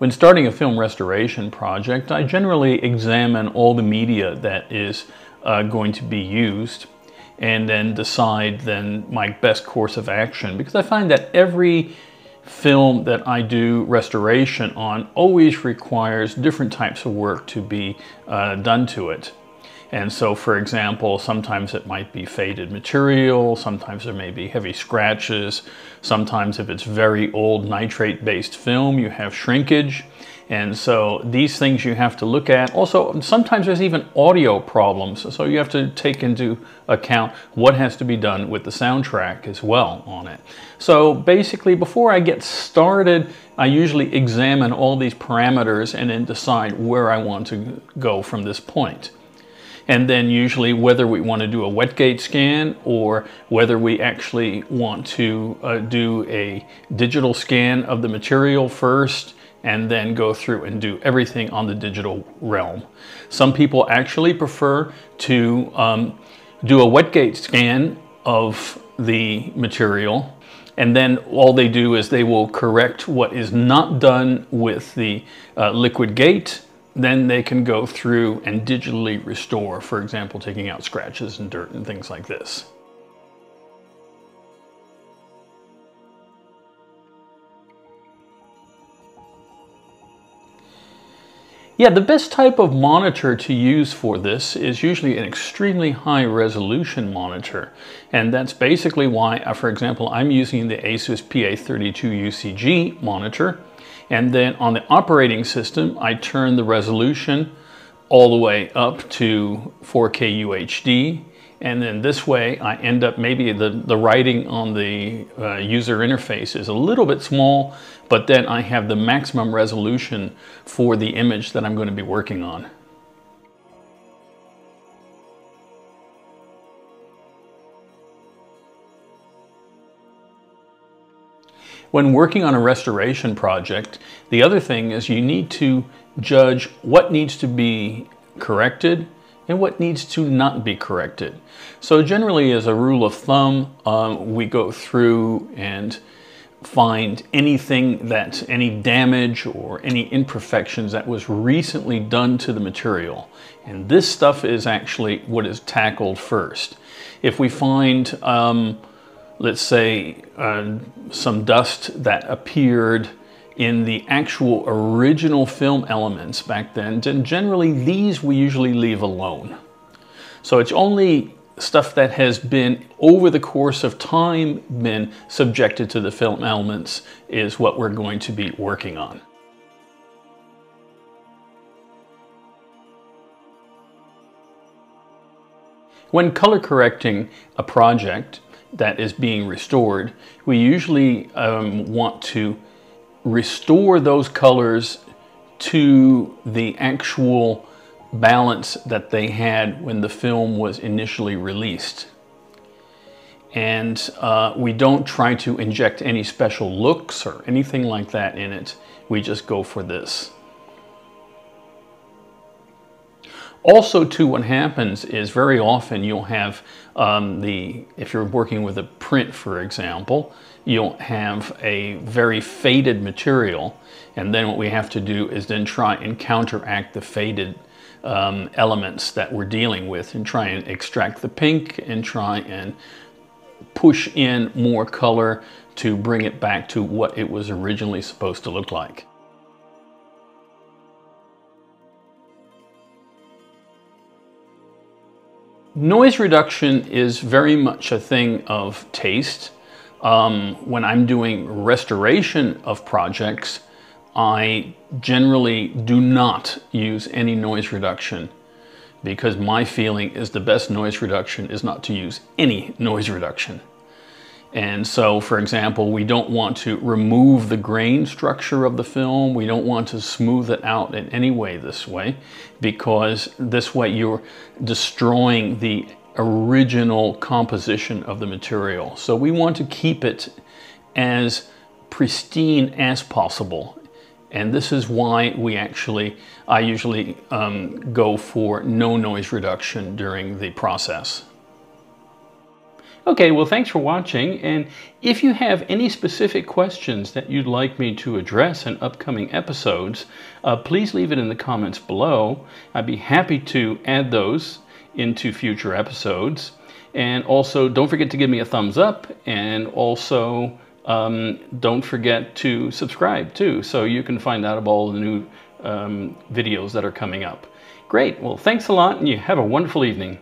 When starting a film restoration project, I generally examine all the media that is going to be used and then decide my best course of action, because I find that every film that I do restoration on always requires different types of work to be done to it. And so, for example, sometimes it might be faded material, sometimes there may be heavy scratches, sometimes if it's very old nitrate-based film, you have shrinkage. And so these things you have to look at. Also, sometimes there's even audio problems, so you have to take into account what has to be done with the soundtrack as well on it. So basically, before I get started, I usually examine all these parameters and then decide where I want to go from this point. And then usually whether we want to do a wet gate scan or whether we actually want to do a digital scan of the material first and then go through and do everything on the digital realm. Some people actually prefer to do a wet gate scan of the material, and then all they do is they will correct what is not done with the liquid gate. Then they can go through and digitally restore, for example, taking out scratches and dirt and things like this. Yeah, the best type of monitor to use for this is usually an extremely high resolution monitor. And that's basically why, for example, I'm using the ASUS PA32 UCG monitor. And then on the operating system, I turn the resolution all the way up to 4K UHD. And then this way I end up, maybe the writing on the user interface is a little bit small, but then I have the maximum resolution for the image that I'm going to be working on. When working on a restoration project, the other thing is you need to judge what needs to be corrected and what needs to not be corrected. So generally, as a rule of thumb, we go through and find anything that, any damage or any imperfections that was recently done to the material. And this stuff is actually what is tackled first. If we find, let's say, some dust that appeared in the actual original film elements back then, and generally these we usually leave alone. So it's only stuff that has been, over the course of time, been subjected to the film elements is what we're going to be working on. When color correcting a project that is being restored, we usually want to restore those colors to the actual balance that they had when the film was initially released. And we don't try to inject any special looks or anything like that in it. We just go for this. Also, too, what happens is very often you'll have if you're working with a print, for example, you'll have a very faded material. And then what we have to do is then try and counteract the faded elements that we're dealing with and try and extract the pink and try and push in more color to bring it back to what it was originally supposed to look like. Noise reduction is very much a thing of taste. When I'm doing restoration of projects, I generally do not use any noise reduction, because my feeling is the best noise reduction is not to use any noise reduction. And so, for example, we don't want to remove the grain structure of the film. We don't want to smooth it out in any way this way, because this way you're destroying the original composition of the material. So we want to keep it as pristine as possible. And this is why I usually go for no noise reduction during the process. Okay, well, thanks for watching, and if you have any specific questions that you'd like me to address in upcoming episodes, please leave it in the comments below. I'd be happy to add those into future episodes. And also, don't forget to give me a thumbs up, and also don't forget to subscribe too, so you can find out about all the new videos that are coming up. Great, well, thanks a lot, and you have a wonderful evening.